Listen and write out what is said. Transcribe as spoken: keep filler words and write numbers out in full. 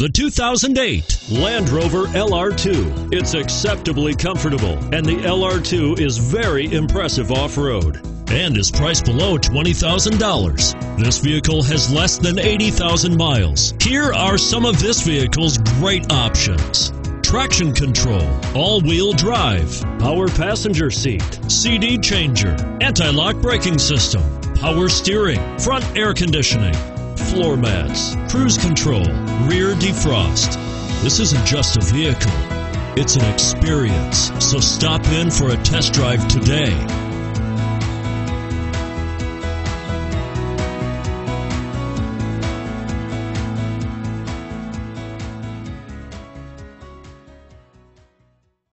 The two thousand eight Land Rover L R two. It's acceptably comfortable, and the L R two is very impressive off-road and is priced below twenty thousand dollars. This vehicle has less than eighty thousand miles. Here are some of this vehicle's great options: traction control, all-wheel drive, power passenger seat, C D changer, anti-lock braking system, power steering, front air conditioning, floor mats, cruise control, rear defrost. This isn't just a vehicle, it's an experience. So stop in for a test drive today.